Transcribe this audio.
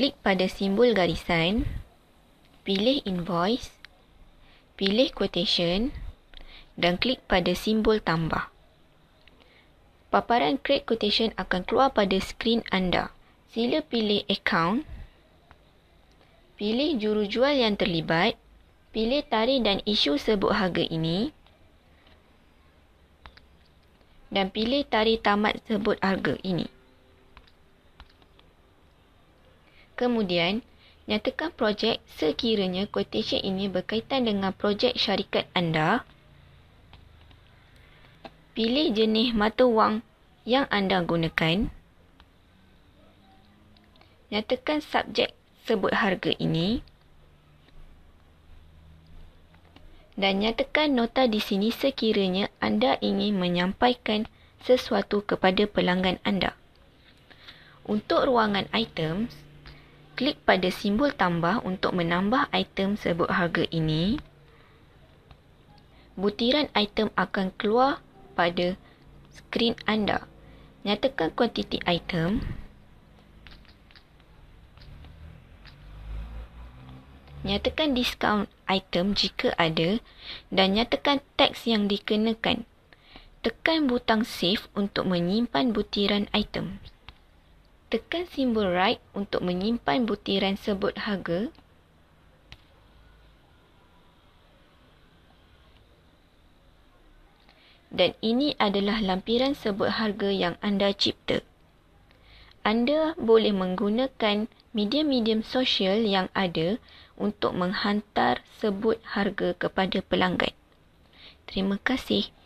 Klik pada simbol garisan, pilih invoice, pilih quotation dan klik pada simbol tambah. Paparan create quotation akan keluar pada skrin anda. Sila pilih account, pilih jurujual yang terlibat, pilih tarikh dan isu sebut harga ini dan pilih tarikh tamat sebut harga ini. Kemudian, nyatakan projek sekiranya quotation ini berkaitan dengan projek syarikat anda. Pilih jenis mata wang yang anda gunakan. Nyatakan subjek sebut harga ini. Dan nyatakan nota di sini sekiranya anda ingin menyampaikan sesuatu kepada pelanggan anda. Untuk ruangan items, klik pada simbol tambah untuk menambah item sebut harga ini. Butiran item akan keluar pada skrin anda. Nyatakan kuantiti item. Nyatakan diskaun item jika ada dan nyatakan teks yang dikenakan. Tekan butang save untuk menyimpan butiran item. Tekan simbol right untuk menyimpan butiran sebut harga. Dan ini adalah lampiran sebut harga yang anda cipta. Anda boleh menggunakan medium-medium sosial yang ada untuk menghantar sebut harga kepada pelanggan. Terima kasih.